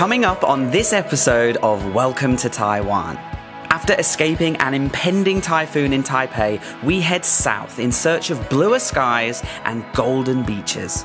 coming up on this episode of Welcome to Taiwan. After escaping an impending typhoon in Taipei, we head south in search of bluer skies and golden beaches.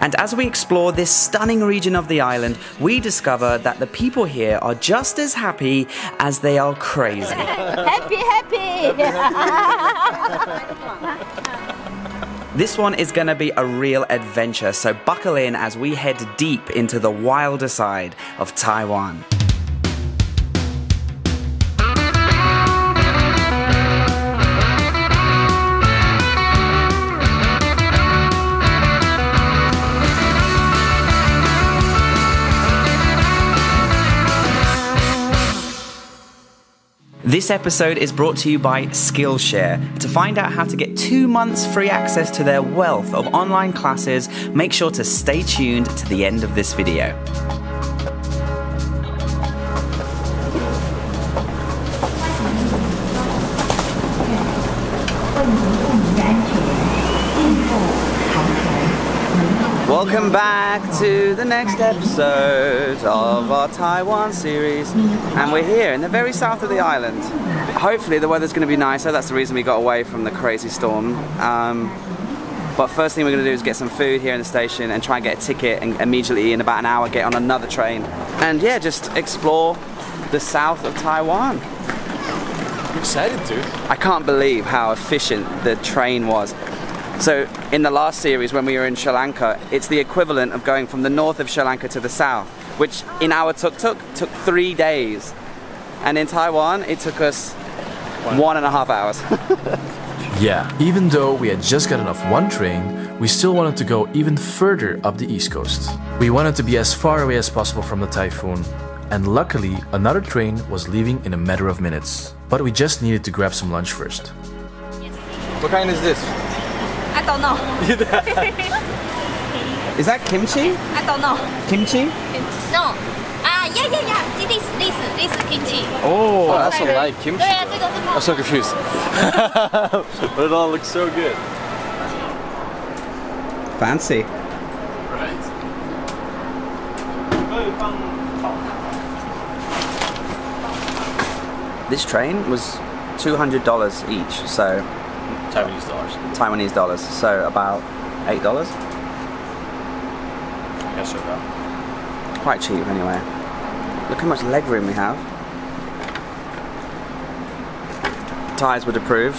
And as we explore this stunning region of the island, we discover that the people here are just as happy as they are crazy. Happy, happy! Happy, happy. This one is going to be a real adventure, so buckle in as we head deep into the wilder side of Taiwan. This episode is brought to you by Skillshare. To find out how to get 2 months free access to their wealth of online classes, make sure to stay tuned to the end of this video. Welcome back to the next episode of our Taiwan series, and we're here in the very south of the island. Hopefully the weather's going to be nicer. That's the reason we got away from the crazy storm, but first thing we're going to do is get some food here in the station and try and get a ticket, and immediately in about an hour get on another train and yeah, just explore the south of Taiwan. I'm excited, dude. I can't believe how efficient the train was. So in the last series when we were in Sri Lanka, it's the equivalent of going from the north of Sri Lanka to the south, which in our tuk-tuk took 3 days. And in Taiwan, it took us 1.5 hours. Yeah, even though we had just gotten off one train, we still wanted to go even further up the east coast. We wanted to be as far away as possible from the typhoon. And luckily, another train was leaving in a matter of minutes. But we just needed to grab some lunch first. What kind is this? I don't know. Is that kimchi? I don't know. Kimchi? No. Yeah. This kimchi. Oh, I also like kimchi. I'm so confused. But it all looks so good. Fancy. Right. This train was $200 each, so Taiwanese dollars. Taiwanese dollars, so about $8. Yes, sir. Quite cheap, anyway. Look how much leg room we have. Thais would approve.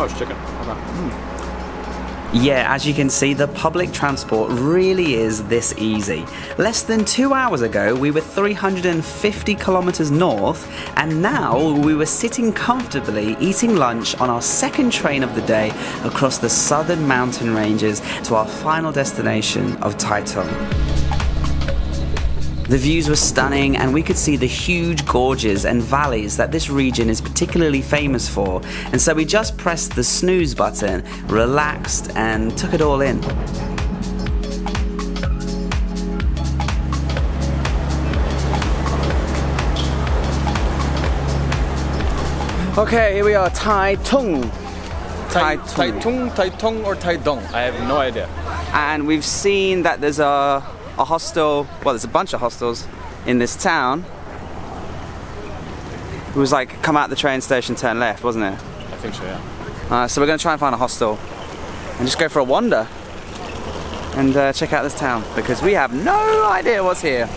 Oh, it's chicken. Okay. Mm. Yeah, as you can see, the public transport really is this easy. Less than 2 hours ago, we were 350 kilometers north, and now we were sitting comfortably eating lunch on our second train of the day across the southern mountain ranges to our final destination of Taitung. The views were stunning, and we could see the huge gorges and valleys that this region is particularly famous for, and so we just pressed the snooze button, relaxed, and took it all in. Okay, here we are, Taitung. Taitung, Taitung, or Taitung? I have no idea. And we've seen that there's a hostel, well, there's a bunch of hostels in this town. It was like, come out the train station, turn left, wasn't it? I think so, yeah. So we're going to try and find a hostel and just go for a wander and check out this town, because we have no idea what's here.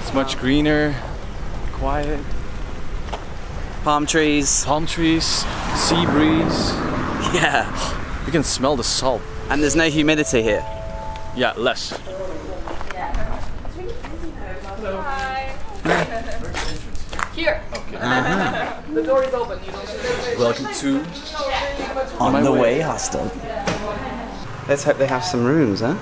It's much greener, quiet. Palm trees. Palm trees, sea breeze. Yeah. You can smell the salt. And there's no humidity here. Yeah, less. Here. Okay. The door is open. Welcome to On the Way Hostel. Let's hope they have some rooms, huh?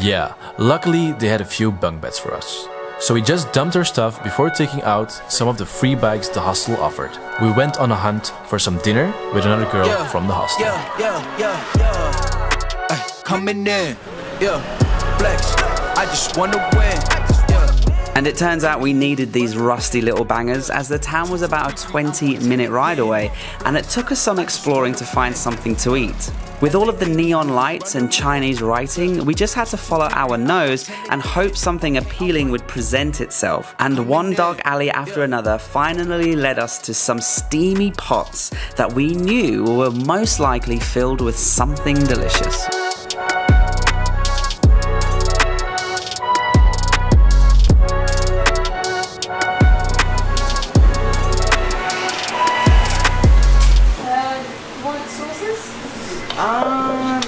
Yeah, luckily they had a few bunk beds for us. So we just dumped our stuff before taking out some of the free bikes the hostel offered. We went on a hunt for some dinner with another girl from the hostel. Coming in, flex. I just wanna win. And it turns out we needed these rusty little bangers as the town was about a 20-minute ride away, and it took us some exploring to find something to eat. With all of the neon lights and Chinese writing, we just had to follow our nose and hope something appealing would present itself. And one dark alley after another finally led us to some steamy pots that we knew were most likely filled with something delicious.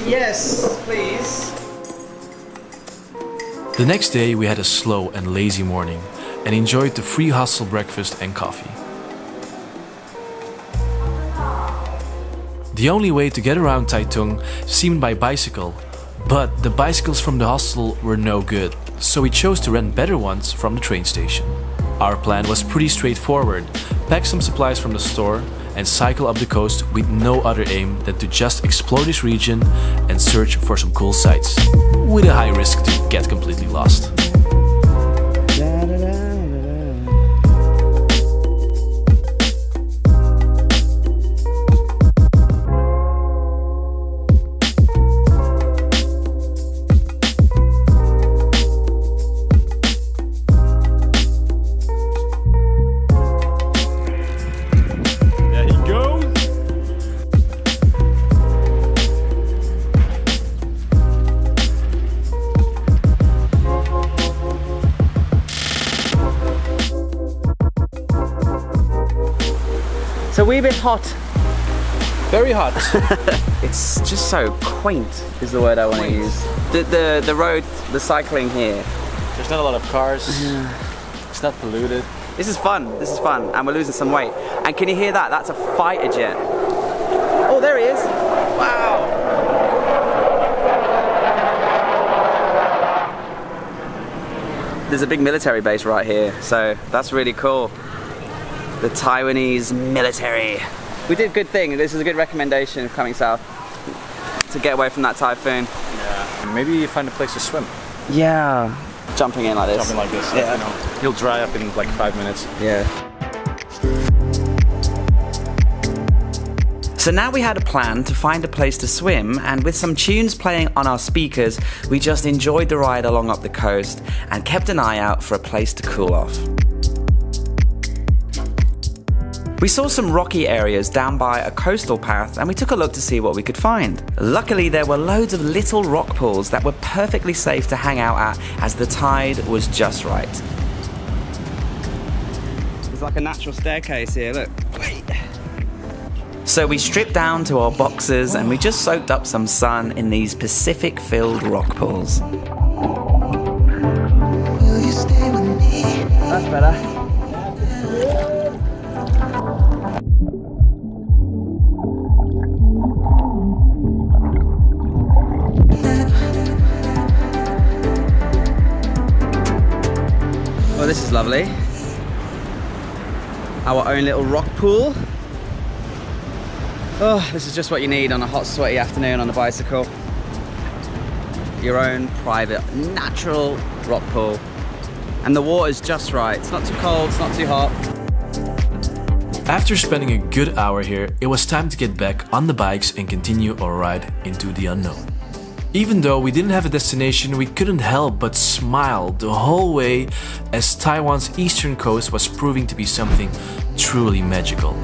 Yes, please. The next day we had a slow and lazy morning and enjoyed the free hostel breakfast and coffee. The only way to get around Taitung seemed by bicycle, but the bicycles from the hostel were no good, so we chose to rent better ones from the train station. Our plan was pretty straightforward: pack some supplies from the store and cycle up the coast with no other aim than to just explore this region and search for some cool sights, with a high risk to get completely lost. So we've been hot. Very hot. It's just so quaint is the word I want to use. The road, the cycling here. There's not a lot of cars. It's not polluted. This is fun. This is fun. And we're losing some weight. And can you hear that? That's a fighter jet. Oh, there he is. Wow. There's a big military base right here. So that's really cool. The Taiwanese military. We did a good thing. This is a good recommendation coming south to get away from that typhoon. Yeah. Maybe you find a place to swim. Yeah. Jumping in like this. Jumping like this. Yeah. You know, you'll dry up in like 5 minutes. Yeah. So now we had a plan to find a place to swim, and with some tunes playing on our speakers, we just enjoyed the ride along up the coast and kept an eye out for a place to cool off. We saw some rocky areas down by a coastal path and we took a look to see what we could find. Luckily, there were loads of little rock pools that were perfectly safe to hang out at as the tide was just right. It's like a natural staircase here, look. Wait. So we stripped down to our boxers and we just soaked up some sun in these Pacific-filled rock pools. Will you stay with me? That's better. This is lovely. Our own little rock pool. Oh, this is just what you need on a hot, sweaty afternoon on a bicycle. Your own private, natural rock pool. And the water's just right. It's not too cold, it's not too hot. After spending a good hour here, it was time to get back on the bikes and continue our ride into the unknown. Even though we didn't have a destination, we couldn't help but smile the whole way as Taiwan's eastern coast was proving to be something truly magical.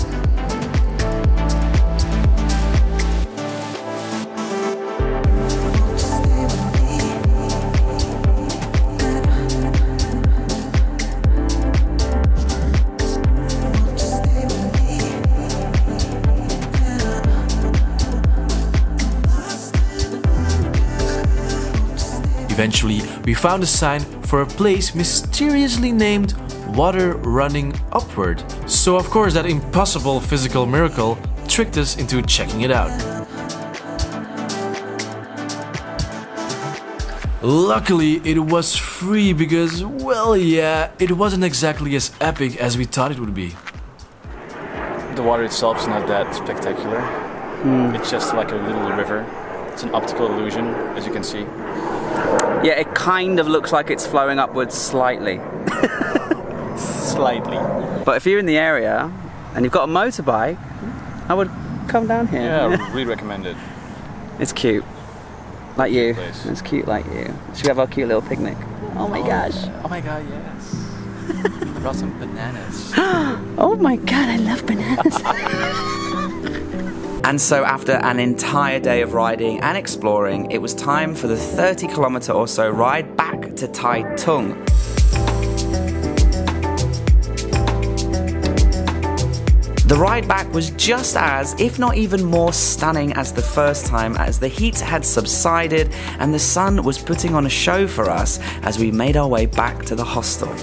Eventually, we found a sign for a place mysteriously named Water Running Upward. So of course that impossible physical miracle tricked us into checking it out. Luckily, it was free because, well, yeah, it wasn't exactly as epic as we thought it would be. The water itself is not that spectacular. It's just like a little river. It's an optical illusion, as you can see. Yeah, it kind of looks like it's flowing upwards slightly. Slightly. But if you're in the area and you've got a motorbike, I would come down here. Yeah, I really recommend it. It's cute. Like you. Place. It's cute like you. Should we have our cute little picnic? Oh my gosh. Oh my god, yes. I brought some bananas. Oh my god, I love bananas. And so after an entire day of riding and exploring, it was time for the 30-kilometer or so ride back to Taitung. The ride back was just as, if not even more stunning as the first time, as the heat had subsided and the sun was putting on a show for us as we made our way back to the hostel.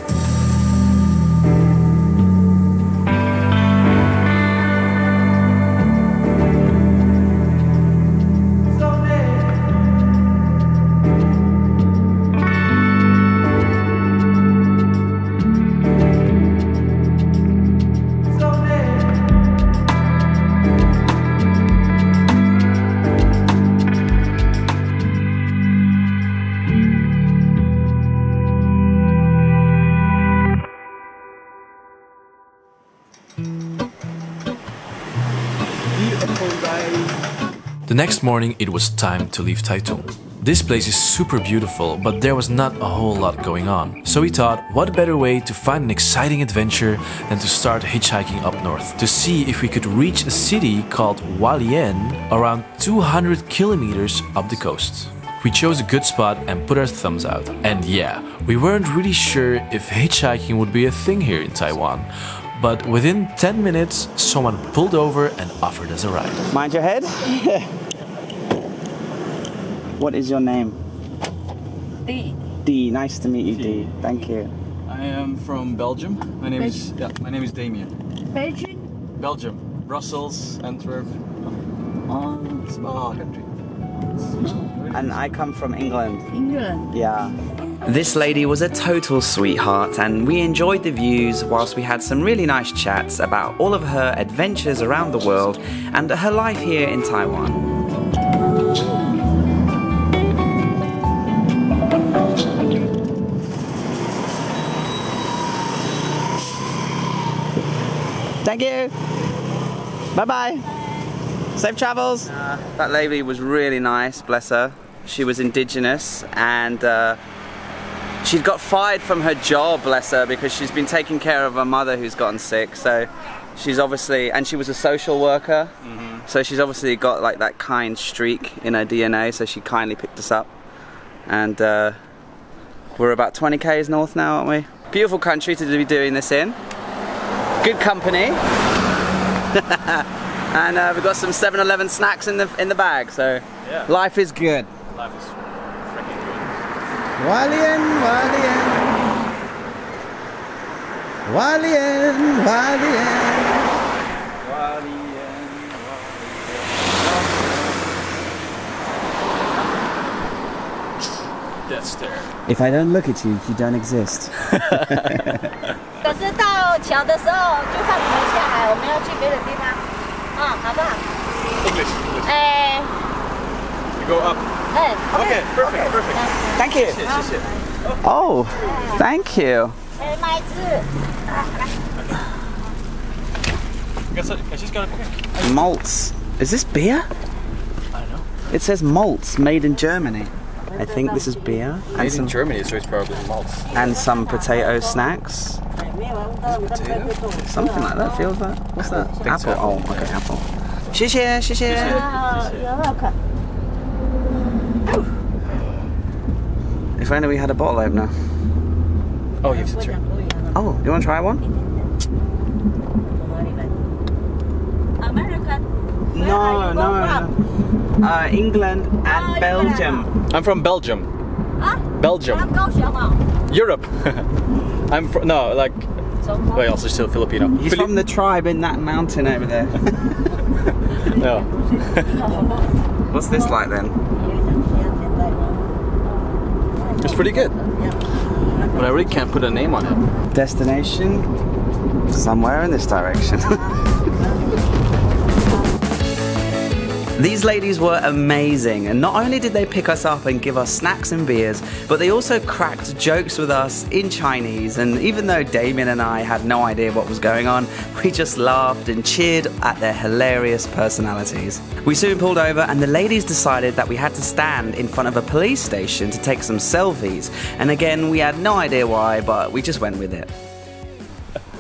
The next morning it was time to leave Taitung. This place is super beautiful, but there was not a whole lot going on. So we thought, what better way to find an exciting adventure than to start hitchhiking up north, to see if we could reach a city called Hualien around 200 kilometers up the coast. We chose a good spot and put our thumbs out. And yeah, we weren't really sure if hitchhiking would be a thing here in Taiwan. But within 10 minutes, someone pulled over and offered us a ride. Mind your head. What is your name? Dee. Dee, nice to meet you, Dee. Thank you. I am from Belgium. My name is Damien. Belgium? Belgium. Brussels, Antwerp. Oh, small country. And I come from England. England? Yeah. This lady was a total sweetheart, and we enjoyed the views whilst we had some really nice chats about all of her adventures around the world and her life here in Taiwan. Thank you. Bye-bye. Safe travels. That lady was really nice, bless her. She was indigenous and she'd got fired from her job, bless her, because she's been taking care of her mother who's gotten sick. So she's obviously, and she was a social worker, so she's obviously got like that kind streak in her DNA, so she kindly picked us up. And we're about 20 k's north now, aren't we? Beautiful country to be doing this in. Good company. And we've got some 7-Eleven snacks in the bag, so yeah. Life is good. Life is good. Hualien, Hualien, Hualien, Hualien, Hualien. That's there. If I don't look at you, you don't exist. 可是到桥的时候就放我们下来，我们要去别的地方，好不好 ？English, English. You go up. Okay, perfect, perfect. Thank you. Oh, thank you. Malts. Is this beer? I don't know. It says malts made in Germany. I think this is beer. Made in Germany, so it's probably malts. And some potato snacks. Potato? Something like that, feels like. What's that? Apple. So. Oh, okay, yeah. Apple. Xie xie. You're welcome. If only we had a bottle opener. Oh, you have to try. Oh, you want to try one? America. No, no. England and Belgium. I'm from Belgium. Huh? Belgium. Europe. I'm from, no, like, well, also still Filipino. He's from the tribe in that mountain over there. No. What's this like then? It's pretty good, but I really can't put a name on it. Destination? Somewhere in this direction. These ladies were amazing, and not only did they pick us up and give us snacks and beers, but they also cracked jokes with us in Chinese, and even though Damien and I had no idea what was going on, we just laughed and cheered at their hilarious personalities. We soon pulled over and the ladies decided that we had to stand in front of a police station to take some selfies, and again we had no idea why, but we just went with it.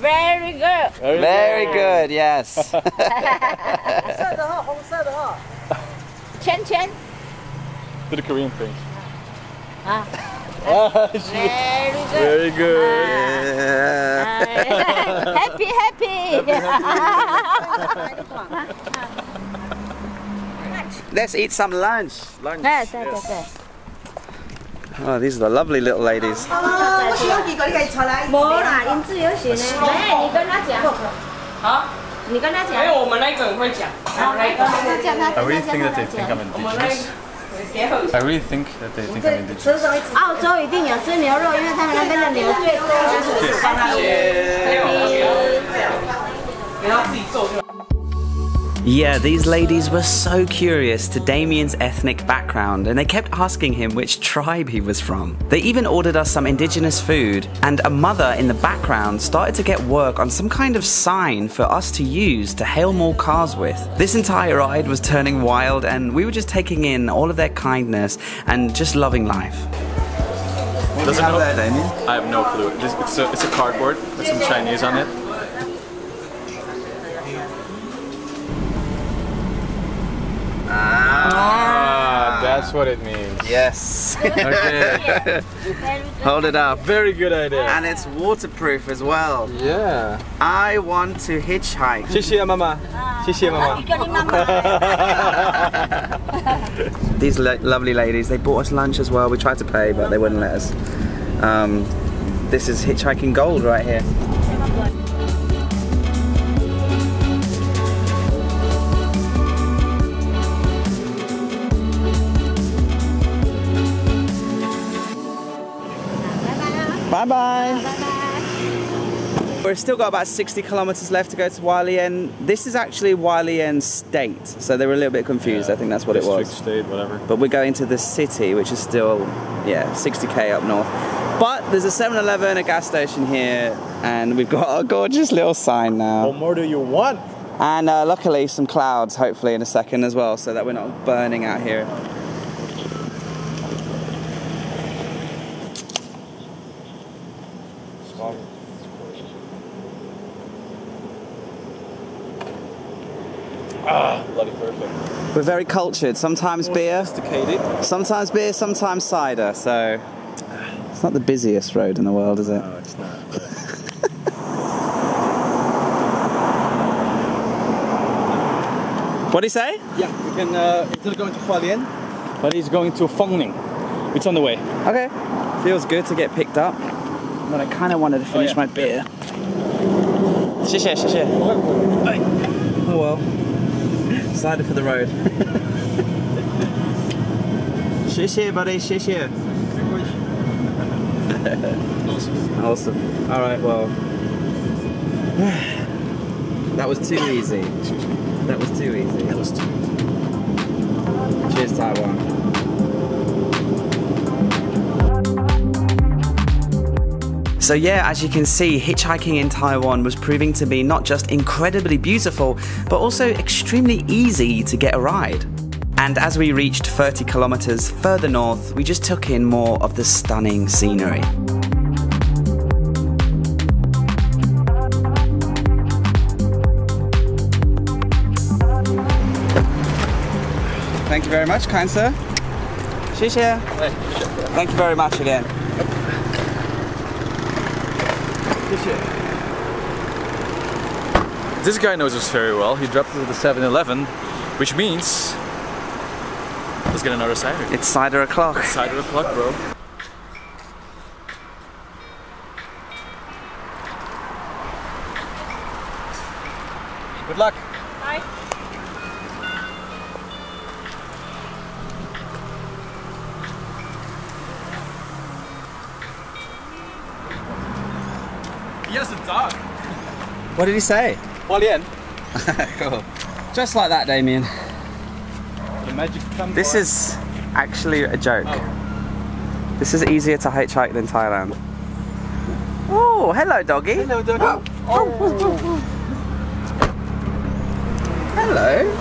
Very good. Very good, yes. Chen Chen. Do the Korean thing. Very good. Very good. Yeah. Happy, happy. Let's eat some lunch. Lunch. Yes. Oh, these are the lovely little ladies. I really think that they think I'm indigenous. Yeah, these ladies were so curious to Damien's ethnic background, and they kept asking him which tribe he was from. They even ordered us some indigenous food, and a mother in the background started to get work on some kind of sign for us to use to hail more cars with. This entire ride was turning wild, and we were just taking in all of their kindness and just loving life. What do you have there, Damien? I have no clue. It's a cardboard with some Chinese on it. That's what it means. Yes. Okay. Hold it up. Very good idea. And it's waterproof as well. Yeah. I want to hitchhike. Shishia mama. Shishia mama. These lovely ladies, they bought us lunch as well. We tried to pay, but they wouldn't let us. This is hitchhiking gold right here. Bye-bye. We've still got about 60 kilometers left to go to Hualien. This is actually Hualien State, so they were a little bit confused. Yeah, I think that's what district, it was. State, whatever. But we're going to the city, which is still, yeah, 60K up north. But there's a 7-Eleven, a gas station here, and we've got our gorgeous little sign now. What more do you want? And luckily, some clouds, hopefully, in a second as well, so that we're not burning out here. Bloody perfect. We're very cultured. Sometimes beer, sometimes beer, sometimes cider. So it's not the busiest road in the world, is it? No, it's not. What do you say? Yeah, we can. Instead of going to Hualien, but he's going to Fengning. It's on the way. Okay. Feels good to get picked up, but I kind of wanted to finish my beer. Oh well. Excited for the road. Shishir, buddy, shishir. Awesome. Awesome. Alright, well. That was too easy. That was too easy. That was too easy. Cheers, Taiwan. So yeah, as you can see, hitchhiking in Taiwan was proving to be not just incredibly beautiful, but also extremely easy to get a ride. And as we reached 30 kilometers further north, we just took in more of the stunning scenery. Thank you very much, kind sir. Thank you very much again. This guy knows us very well. He dropped us at the 7-Eleven, which means let's get another cider. It's cider o'clock. Cider o'clock, bro. Good luck. Bye. Yes, it's dark. What did he say? Hualien. Cool. Just like that, Damien. magic thumbs. This is actually a joke. Oh. This is easier to hitchhike than Thailand. Oh, hello doggy. Hello doggy. Oh. Oh. Oh. Oh. Oh. Hello.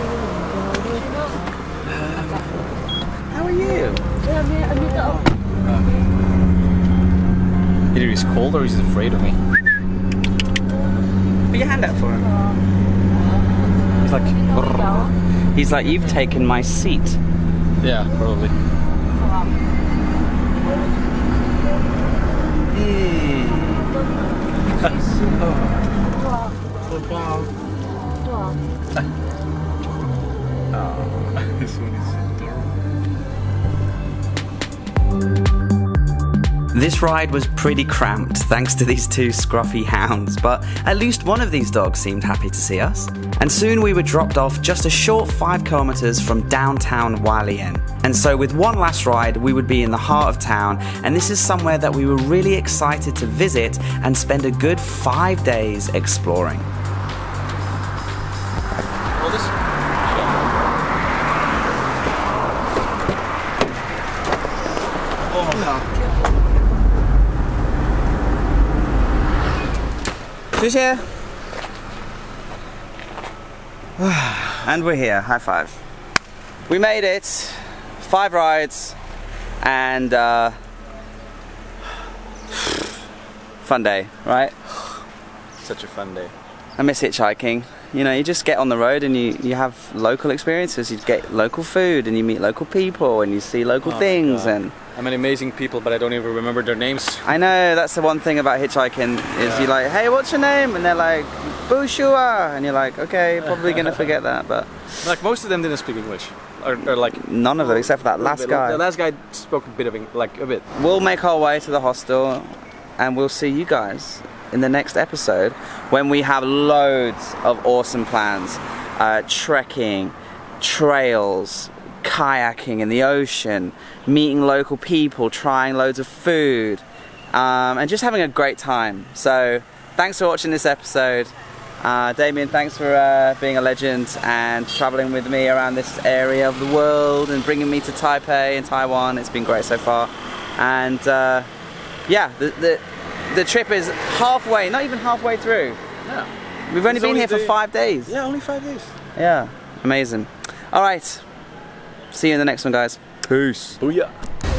How are you? Either he's cold or he's afraid of me. Put your hand out for him. He's like, brrr. He's like, you've taken my seat. Yeah, probably. Oh, this one is adorable. This ride was pretty cramped thanks to these two scruffy hounds, but at least one of these dogs seemed happy to see us. And soon we were dropped off just a short 5 kilometers from downtown Hualien. And so with one last ride, we would be in the heart of town, and this is somewhere that we were really excited to visit and spend a good 5 days exploring. And we're here, high five. We made it, 5 rides and fun day, right? Such a fun day. I miss hitchhiking. You know, you just get on the road and you have local experiences. You get local food and you meet local people and you see local things. And I mean, amazing people, but I don't even remember their names. I know, that's the one thing about hitchhiking is you're like, hey, what's your name? And they're like, Bushua. And you're like, okay, probably going to forget that. But like, most of them didn't speak English. Or like, none of them, except for that last guy. The last guy spoke a bit of English, like a bit. We'll make our way to the hostel and we'll see you guys in the next episode when we have loads of awesome plans. Trekking, trails, kayaking in the ocean, meeting local people, trying loads of food, and just having a great time. So thanks for watching this episode. Damien, thanks for being a legend and traveling with me around this area of the world and bringing me to Taipei and Taiwan. It's been great so far. And yeah, the trip is halfway, not even halfway through. Yeah. We've only been here for 5 days. Yeah, only 5 days. Yeah, amazing. All right. See you in the next one, guys. Peace. Booyah.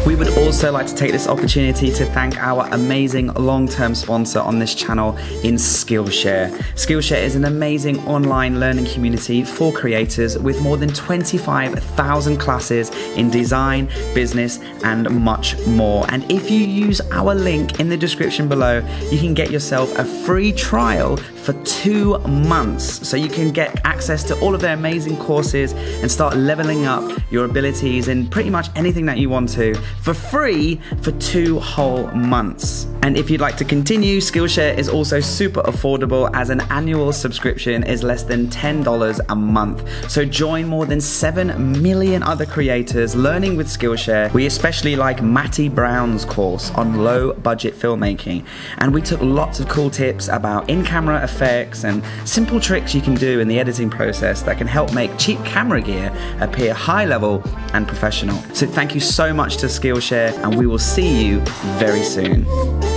We would also like to take this opportunity to thank our amazing long-term sponsor on this channel in Skillshare. Skillshare is an amazing online learning community for creators with more than 25,000 classes in design, business, and much more. And if you use our link in the description below, you can get yourself a free trial for 2 months. So you can get access to all of their amazing courses and start leveling up your abilities in pretty much anything that you want to, for free for 2 whole months. And if you'd like to continue, Skillshare is also super affordable, as an annual subscription is less than $10 a month. So join more than 7 million other creators learning with Skillshare. We especially like Matty Brown's course on low budget filmmaking, and we took lots of cool tips about in-camera effects and simple tricks you can do in the editing process that can help make cheap camera gear appear high level and professional. So thank you so much to Skillshare, and we will see you very soon.